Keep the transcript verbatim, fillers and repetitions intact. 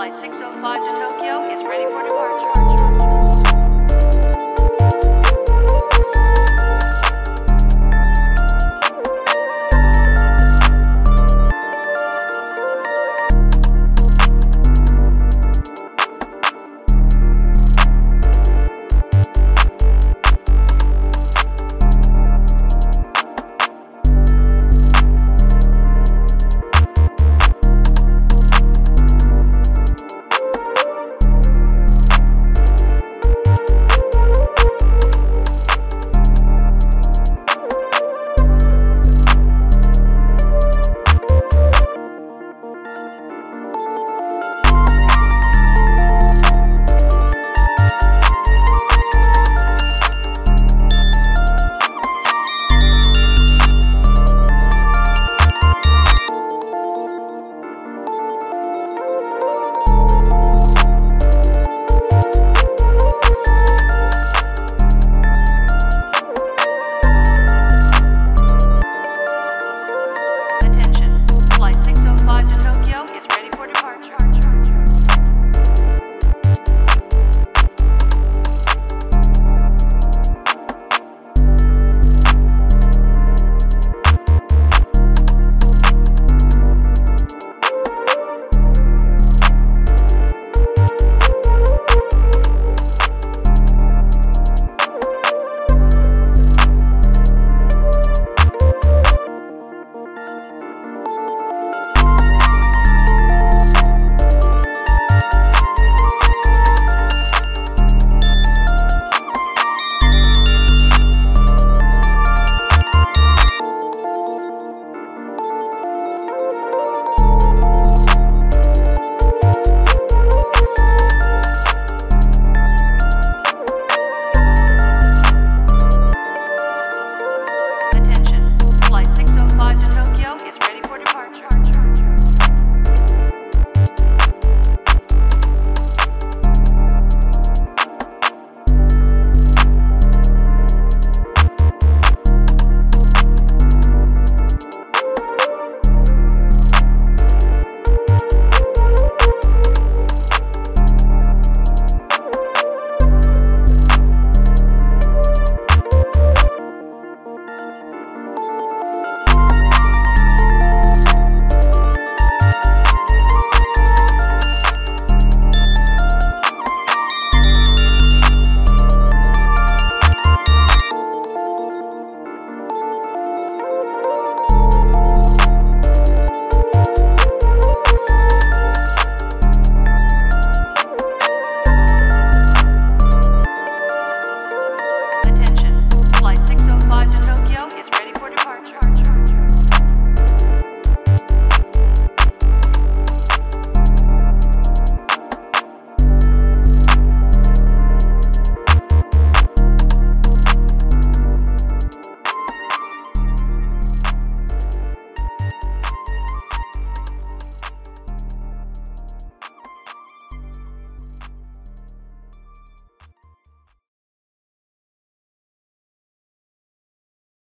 Flight six oh five to Tokyo is ready for departure.